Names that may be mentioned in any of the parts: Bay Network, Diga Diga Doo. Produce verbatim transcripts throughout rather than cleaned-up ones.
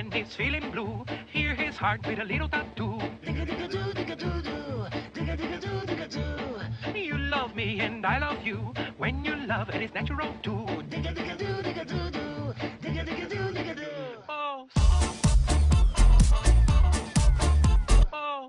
and he's feeling blue. Hear his heart with a little tattoo. Diga diga doo, diga doo doo, diga diga doo, diga doo. You love me and I love you. When you love, it is natural too. Diga diga doo, diga doo doo, diga diga doo, diga doo. Oh. Oh. Oh. Oh.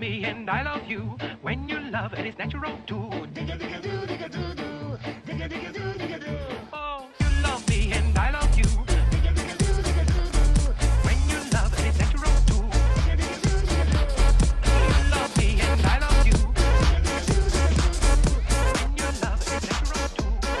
Me and I love you. When you love, it is natural too. Diga diga doo, diga doo doo, diga diga doo, diga doo. Oh, you love me and I love you. Diga diga doo, diga doo doo. When you love, it is natural too. Diga diga doo, diga doo. You love me and I love you. Diga diga doo, diga doo. When you love, it is natural too. Diga diga doo, diga doo.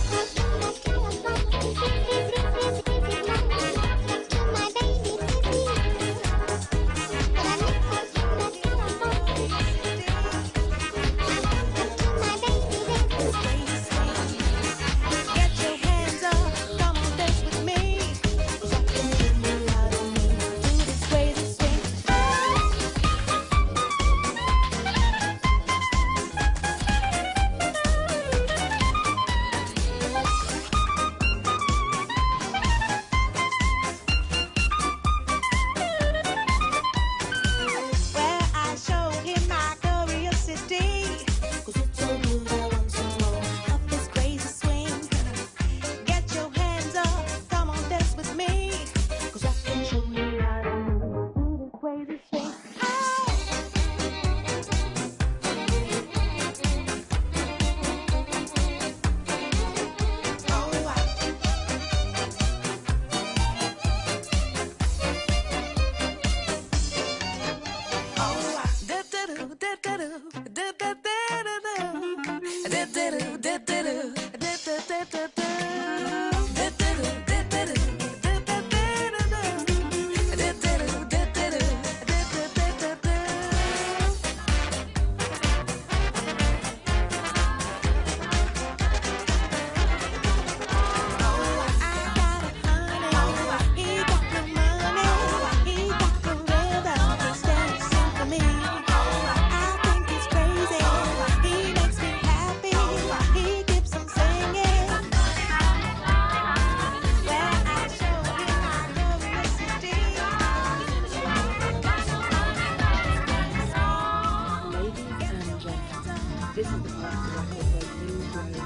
This is the part of Blackwood where you go crazy. Cast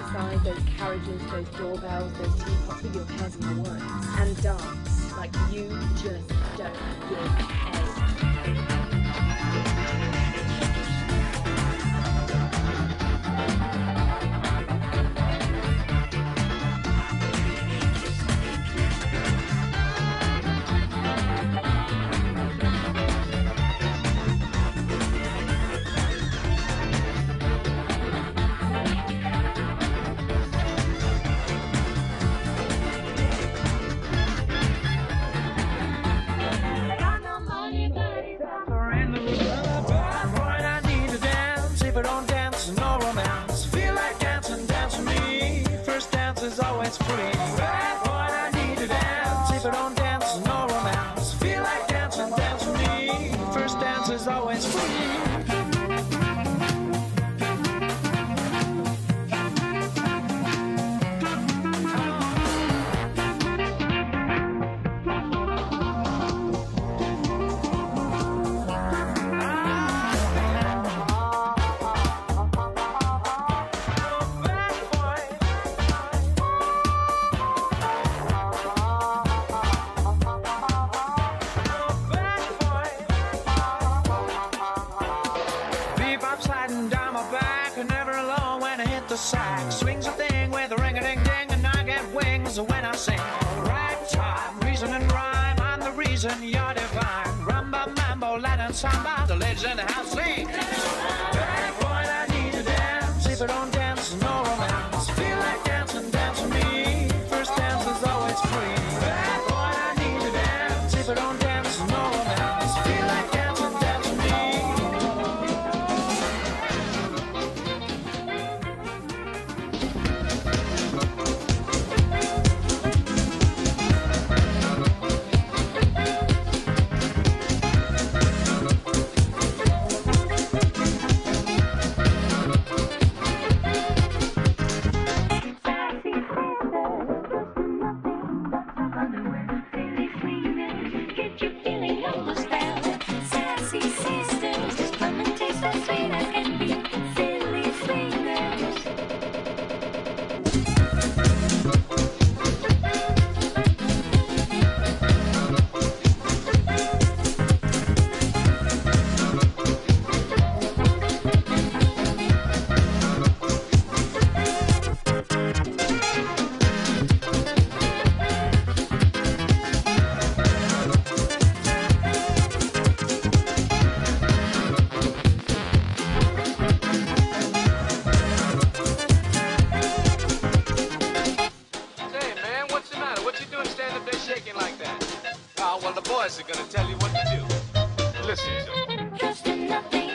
aside those carriages, those doorbells, those teapots with your pears and your wines, and dance like you just don't give a. Sack swings a thing with a ring-a-ding-ding, and I get wings when I sing. Rag time, reason and rhyme, I'm the reason you're divine. Rumba, mambo, Latin samba, the ladies in the house sing. Bad boy, I need to dance. If I don't dance, no romance. Feel like dancing, dance with me. First dance is always free. Bad boy, I need to dance. If I don't dance, no romance. Feel like dancing, dance with me. Like that. Ah, well, the boys are gonna tell you what to do. Listen to them.